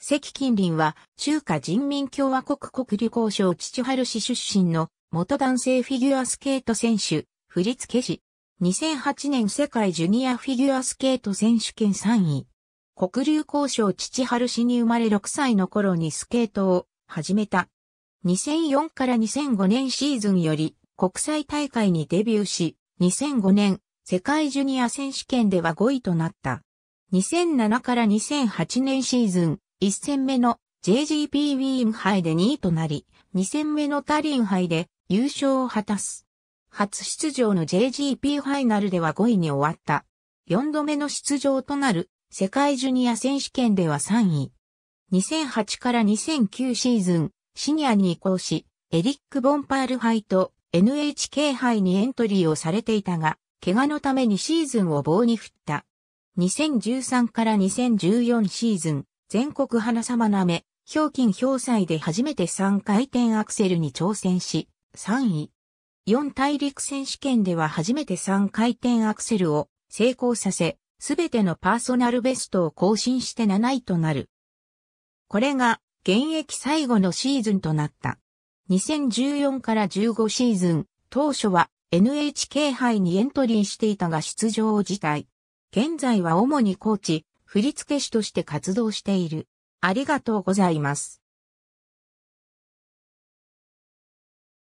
関近林は中華人民共和国黒竜江省チチハル市出身の元男性フィギュアスケート選手、振付師。2008年世界ジュニアフィギュアスケート選手権3位。黒竜江省チハル市に生まれ6歳の頃にスケートを始めた。2004から2005年シーズンより国際大会にデビューし、2005年世界ジュニア選手権では5位となった。2007から2008年シーズン1戦目の JGP ウィーン杯で2位となり、2戦目のタリン杯で優勝を果たす。初出場の JGP ファイナルでは5位に終わった。4度目の出場となる世界ジュニア選手権では3位。2008から2009シーズン、シニアに移行し、エリック・ボンパール杯と NHK 杯にエントリーをされていたが、怪我のためにシーズンを棒に振った。2013から2014シーズン、全国花様なめ、表金表祭で初めて3回転アクセルに挑戦し、3位。4大陸選手権では初めて3回転アクセルを成功させ、すべてのパーソナルベストを更新して7位となる。これが現役最後のシーズンとなった。2014から15シーズン、当初は NHK 杯にエントリーしていたが出場を辞退。現在は主にコーチ、振付師として活動している。ありがとうございます。